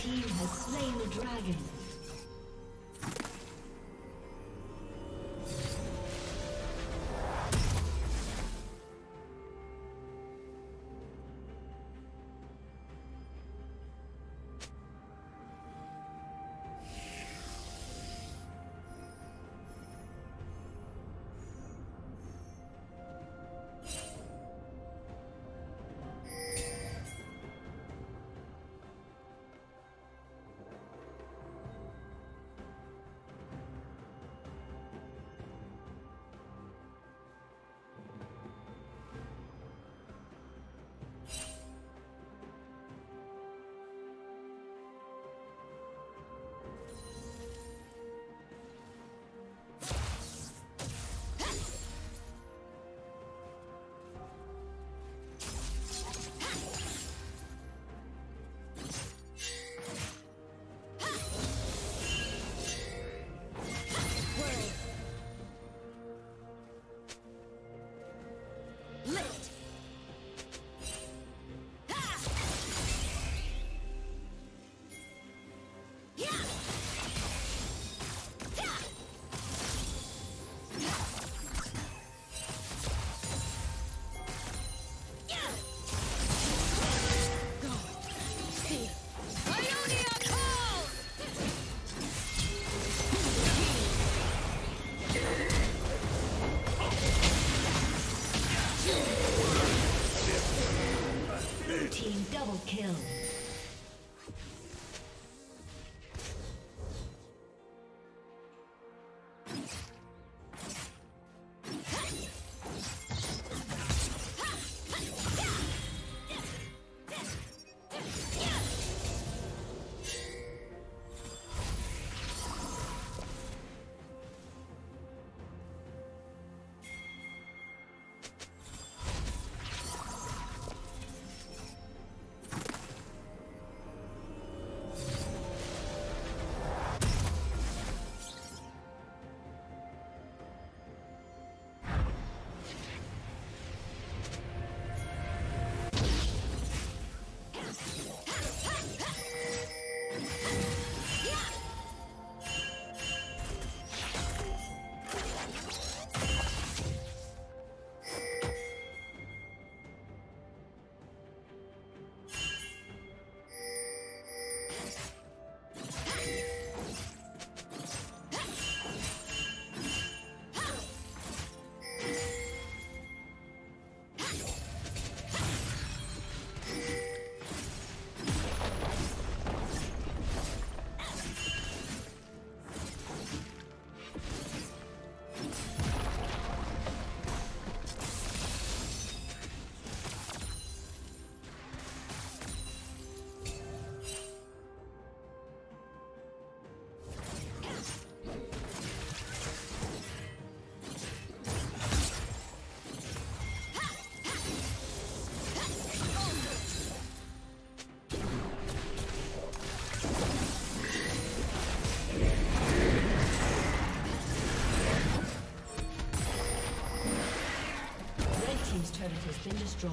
He has slain the dragon. Double kill. Turret has been destroyed.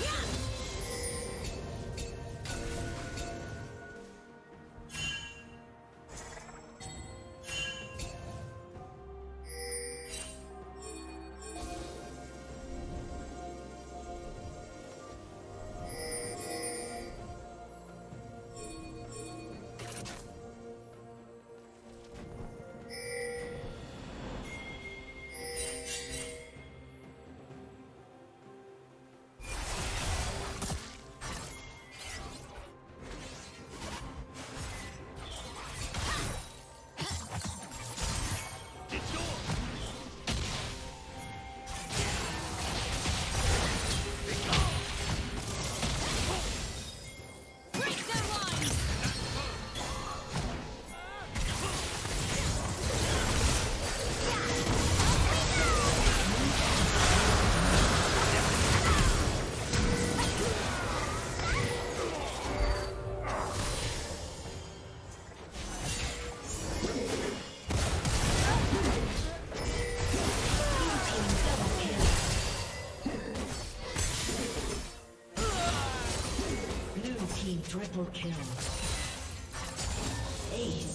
Yeah! Double kill. Ace.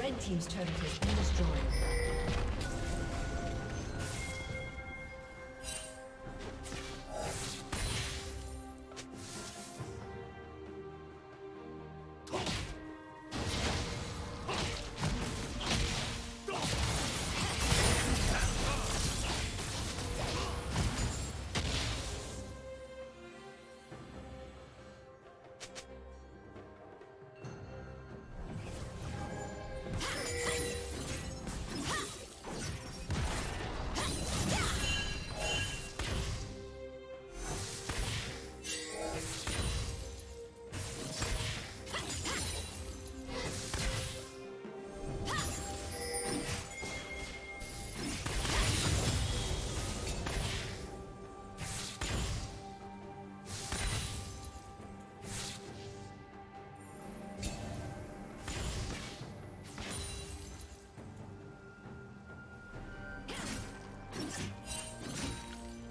Red team's turret has been destroyed.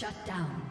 Shut down.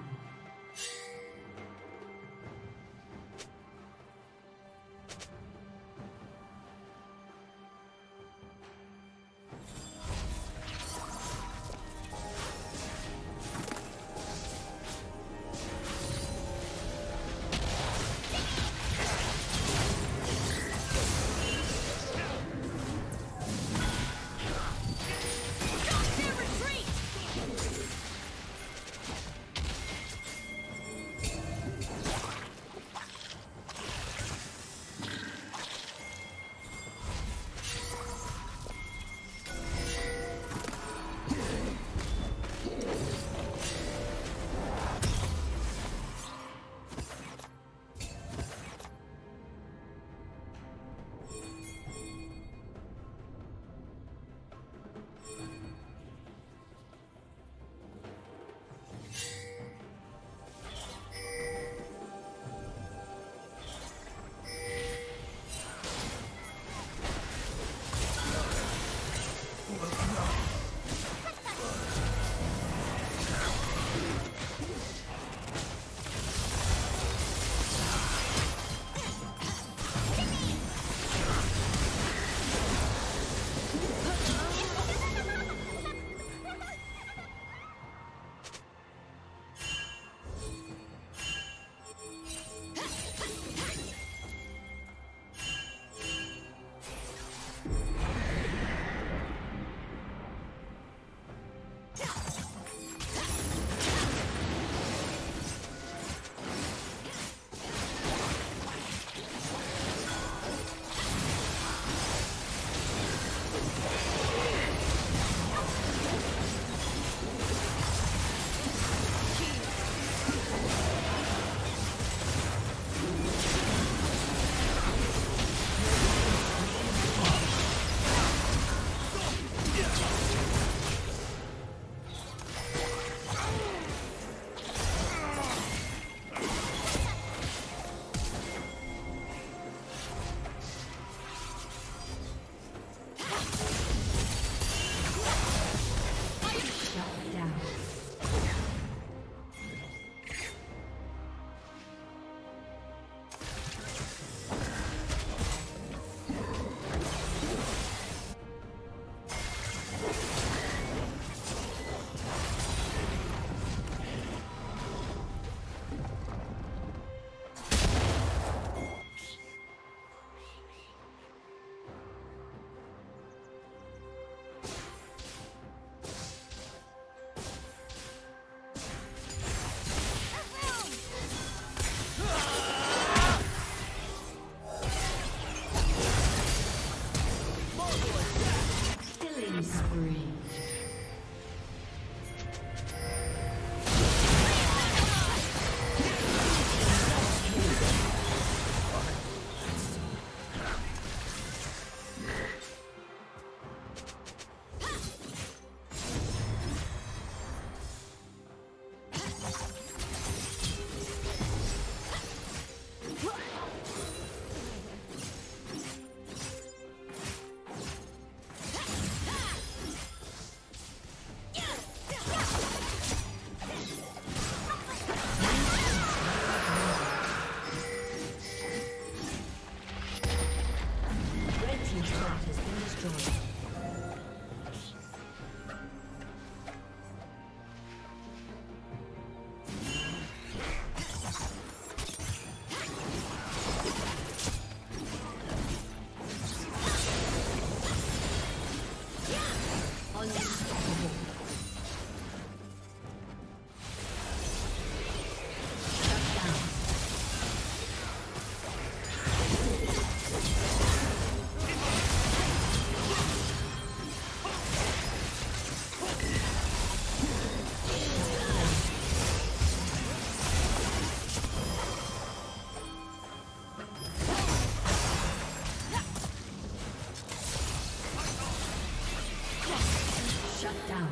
Shut down.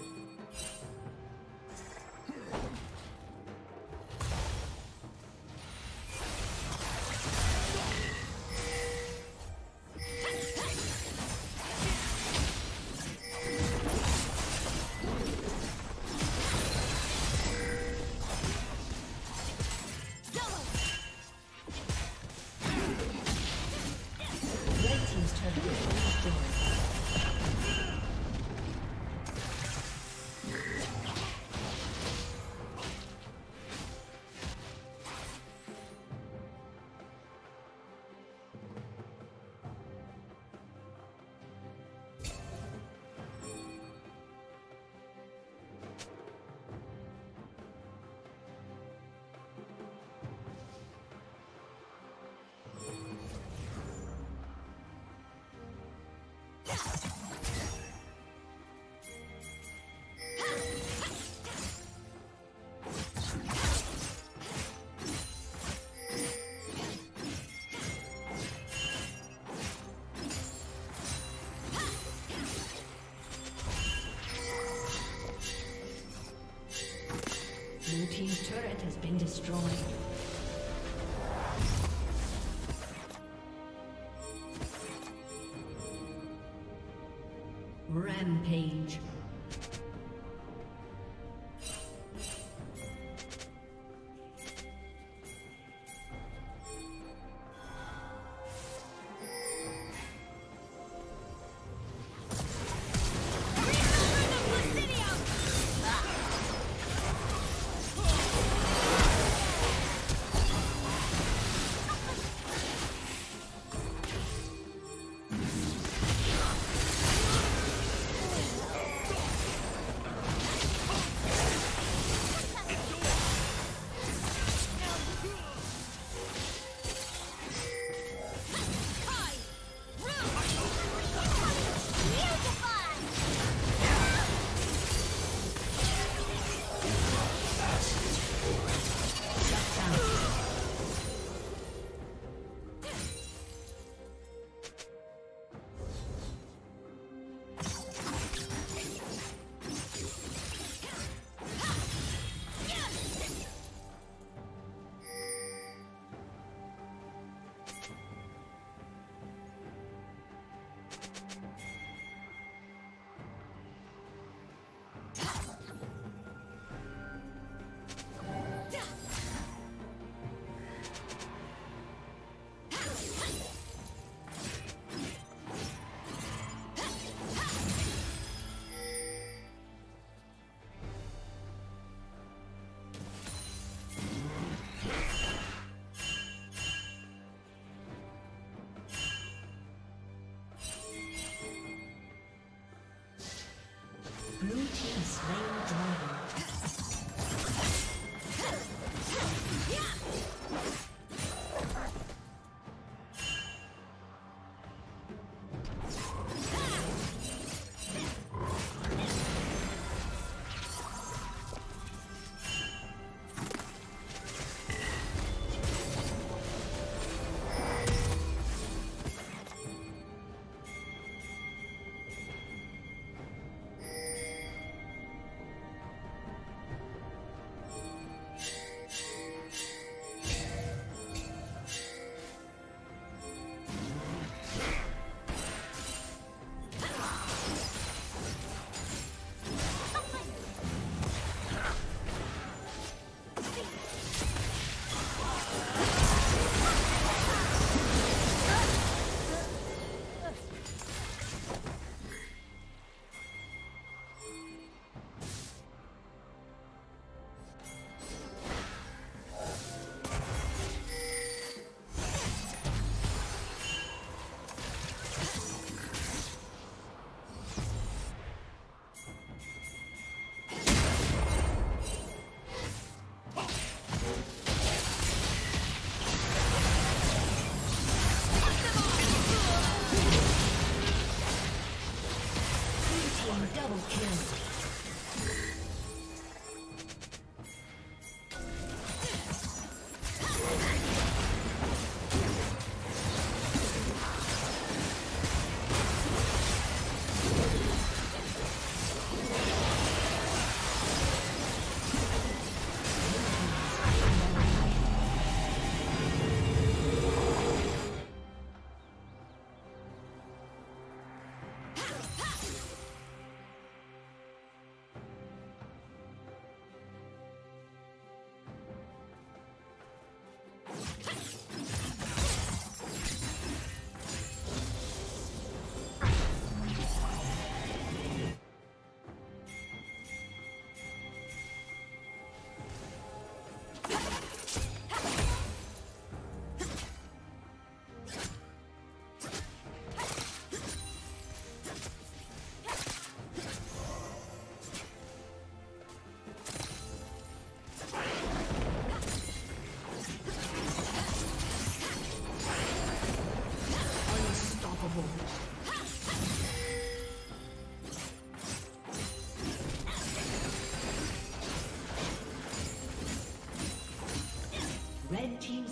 Team's turret has been destroyed. Rampage. Red Team's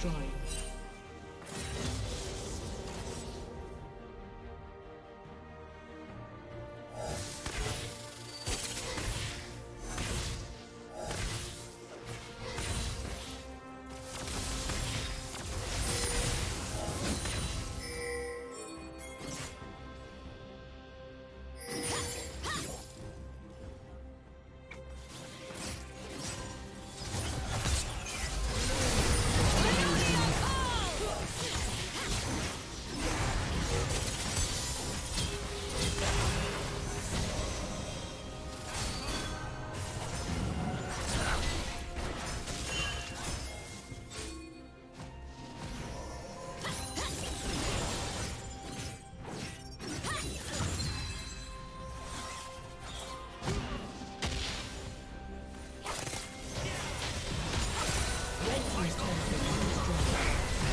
destroyed.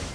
watching.